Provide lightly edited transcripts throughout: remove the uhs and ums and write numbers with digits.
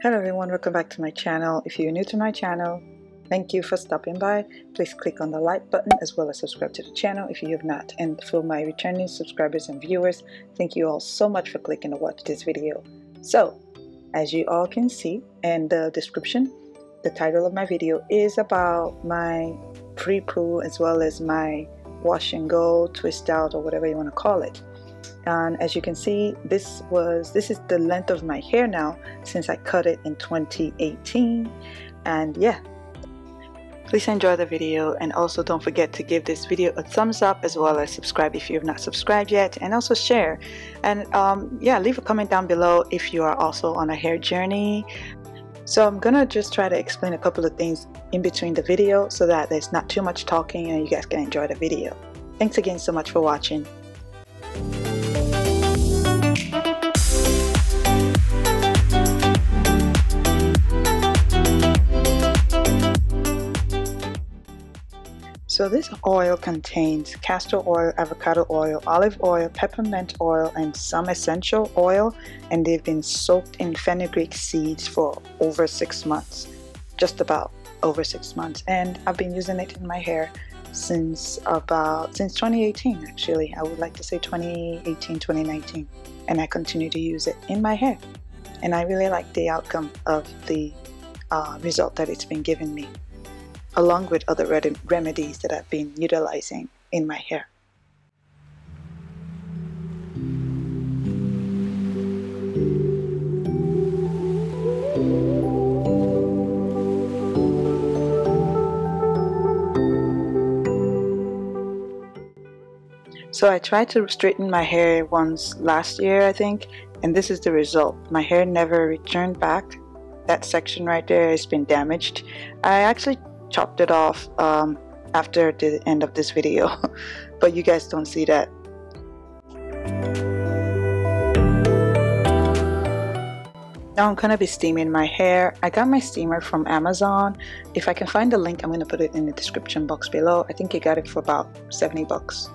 Hello everyone, welcome back to my channel. If you're new to my channel, thank you for stopping by. Please click on the like button as well as subscribe to the channel if you have not. And for my returning subscribers and viewers, thank you all so much for clicking to watch this video. So, as you all can see in the description, the title of my video is about my free pull as well as my wash and go, twist out, or whatever you want to call it. And as you can see, this is the length of my hair now since I cut it in 2018. And yeah, please enjoy the video, and also don't forget to give this video a thumbs up as well as subscribe if you have not subscribed yet, and also share. And yeah, leave a comment down below if you are also on a hair journey. So I'm gonna just try to explain a couple of things in between the video so that there's not too much talking and you guys can enjoy the video. Thanks again so much for watching. So this oil contains castor oil, avocado oil, olive oil, peppermint oil, and some essential oil, and they've been soaked in fenugreek seeds for over 6 months, just about over 6 months. And I've been using it in my hair since 2018 actually. I would like to say 2018, 2019, and I continue to use it in my hair. And I really like the outcome of the result that it's been giving me, along with other remedies that I've been utilizing in my hair. So I tried to straighten my hair once last year, I think, and this is the result. My hair never returned back. That section right there has been damaged. I actually chopped it off after the end of this video but you guys don't see that. Now I'm gonna be steaming my hair. I got my steamer from Amazon. If I can find the link, I'm gonna put it in the description box below. I think you got it for about 70 bucks.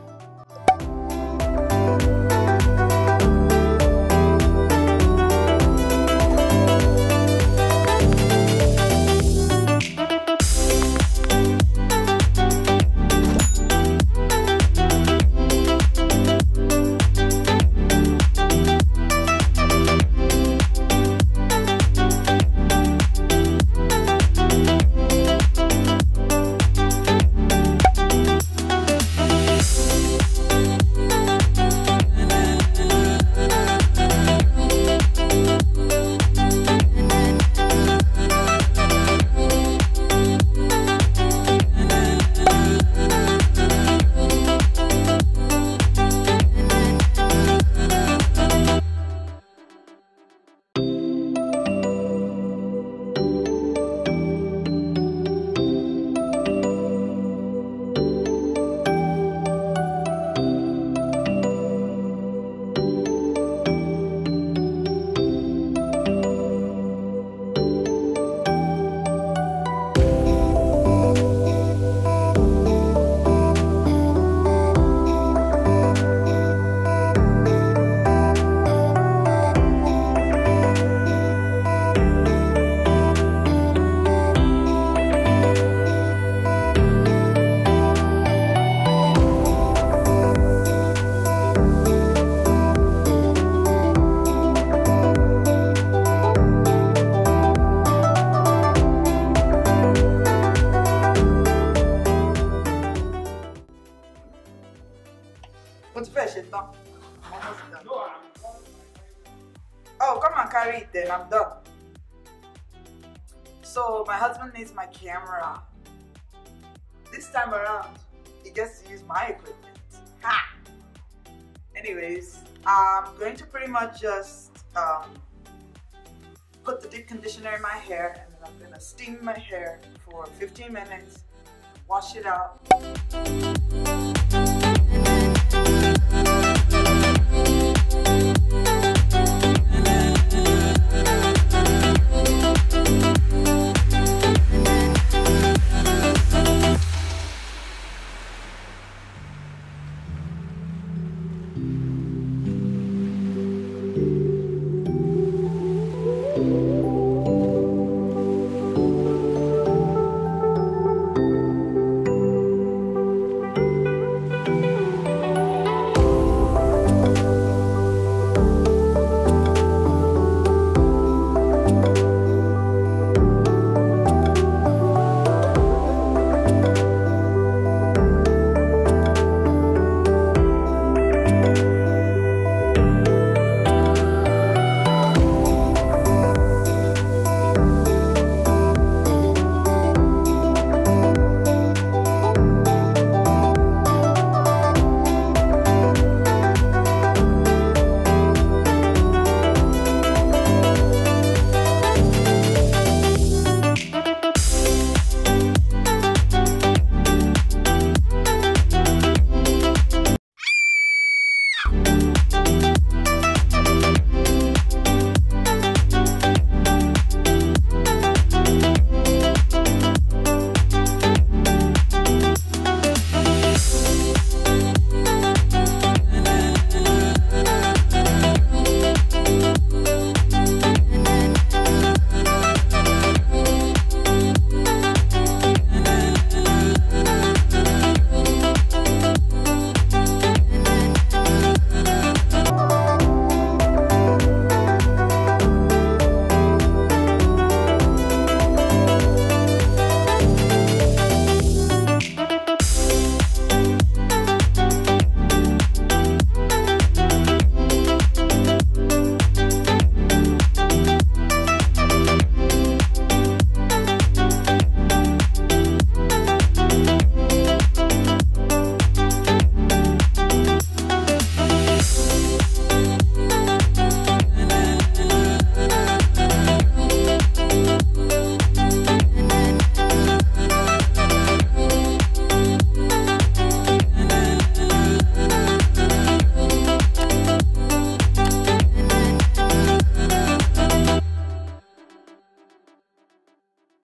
Oh, come and carry it then, I'm done. So my husband needs my camera. This time around, he gets to use my equipment. Ha! Anyways, I'm going to pretty much just put the deep conditioner in my hair, and then I'm gonna steam my hair for 15 minutes, wash it out.